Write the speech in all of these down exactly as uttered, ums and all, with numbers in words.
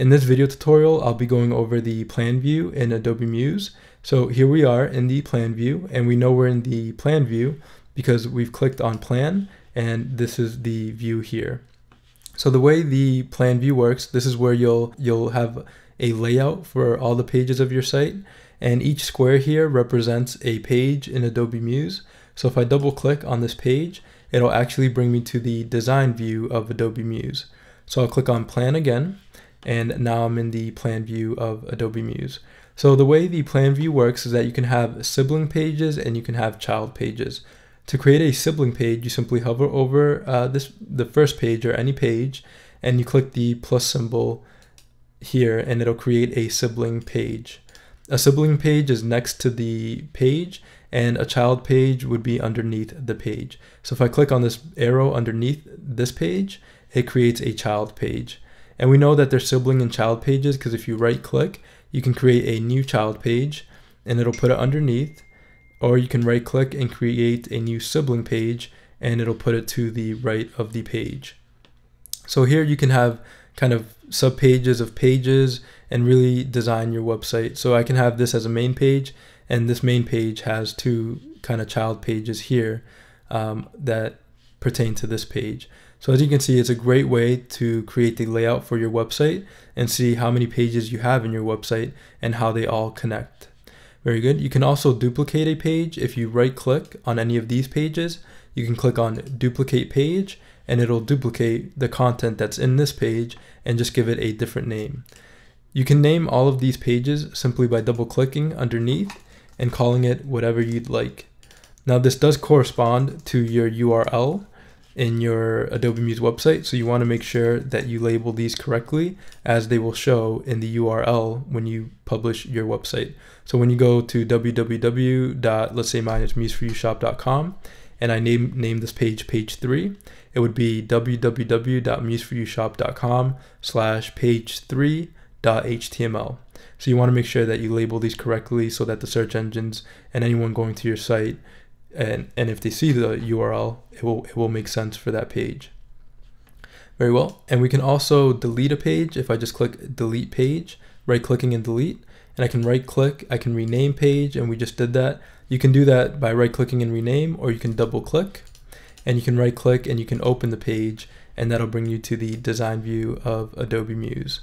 In this video tutorial, I'll be going over the plan view in Adobe Muse. So here we are in the plan view, and we know we're in the plan view because we've clicked on plan, and this is the view here. So the way the plan view works, this is where you'll you'll have a layout for all the pages of your site, and each square here represents a page in Adobe Muse. So if I double click on this page, it'll actually bring me to the design view of Adobe Muse. So I'll click on plan again, and now I'm in the plan view of Adobe Muse. So the way the plan view works is that you can have sibling pages and you can have child pages. To create a sibling page, you simply hover over uh, this the first page or any page, and you click the plus symbol here, and it'll create a sibling page. A sibling page is next to the page, and a child page would be underneath the page. So if I click on this arrow underneath this page, it creates a child page. And we know that there's sibling and child pages because if you right click, you can create a new child page and it'll put it underneath, or you can right click and create a new sibling page and it'll put it to the right of the page. So here you can have kind of sub pages of pages and really design your website. So I can have this as a main page, and this main page has two kind of child pages here um, that pertain to this page. So as you can see, it's a great way to create the layout for your website and see how many pages you have in your website and how they all connect. Very good. You can also duplicate a page. If you right click on any of these pages, you can click on duplicate page, and it'll duplicate the content that's in this page and just give it a different name. You can name all of these pages simply by double clicking underneath and calling it whatever you'd like. Now this does correspond to your U R L in your Adobe Muse website, so you want to make sure that you label these correctly as they will show in the U R L when you publish your website. So when you go to www. Let's say mine is muse for you shop dot com, and I name, name this page page three, it would be www dot muse for you shop dot com slash page three dot H T M L. So you want to make sure that you label these correctly so that the search engines and anyone going to your site, and, and if they see the U R L, it will, it will make sense for that page. Very well. And we can also delete a page. If I just click delete page, right clicking and delete, and I can right click, I can rename page, and we just did that. You can do that by right clicking and rename, or you can double click, and you can right click and you can open the page, and that'll bring you to the design view of Adobe Muse.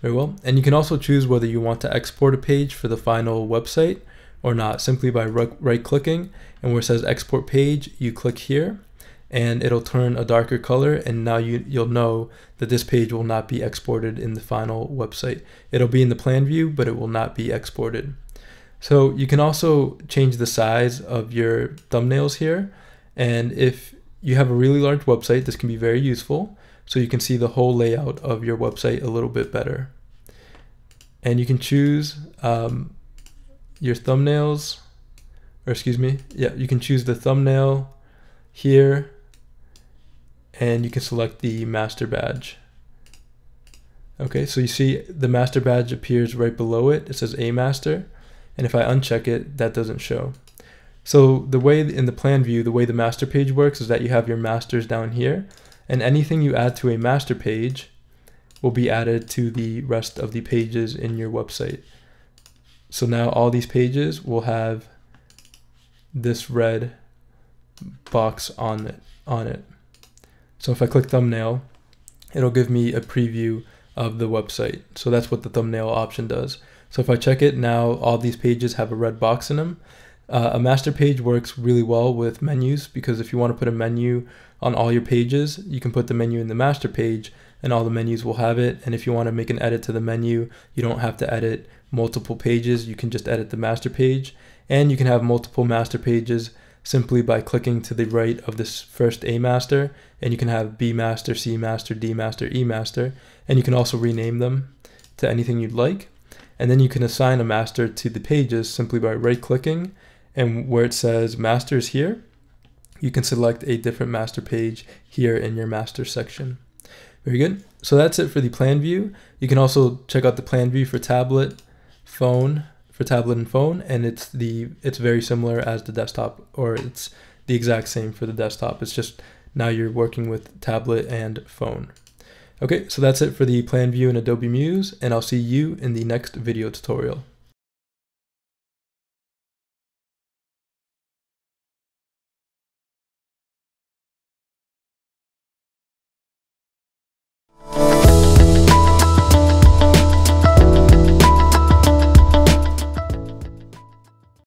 Very well. And you can also choose whether you want to export a page for the final website or not, simply by right clicking, and where it says export page, you click here, and it'll turn a darker color, and now you, you'll know that this page will not be exported in the final website. It'll be in the plan view, but it will not be exported. So you can also change the size of your thumbnails here, and if you have a really large website, this can be very useful, so you can see the whole layout of your website a little bit better. And you can choose um, your thumbnails, or excuse me, yeah, you can choose the thumbnail here, and you can select the master badge. Okay, so you see the master badge appears right below it. It says A Master, and if I uncheck it, that doesn't show. So the way in the plan view, the way the master page works is that you have your masters down here, and anything you add to a master page will be added to the rest of the pages in your website. So now all these pages will have this red box on it, on it. So if I click thumbnail, it'll give me a preview of the website. So that's what the thumbnail option does. So if I check it, now all these pages have a red box in them. Uh, a master page works really well with menus, because if you want to put a menu on all your pages, you can put the menu in the master page and all the menus will have it. And if you want to make an edit to the menu, you don't have to edit multiple pages. You can just edit the master page, and you can have multiple master pages simply by clicking to the right of this first A master, and you can have B master, C master, D master, E master, and you can also rename them to anything you'd like. And then you can assign a master to the pages simply by right clicking, and where it says masters here, you can select a different master page here in your master section. Very good. So that's it for the plan view. You can also check out the plan view for tablet, phone, for tablet and phone, and it's the it's very similar as the desktop, or it's the exact same for the desktop. It's just now you're working with tablet and phone. Okay, so that's it for the plan view in Adobe Muse, and I'll see you in the next video tutorial.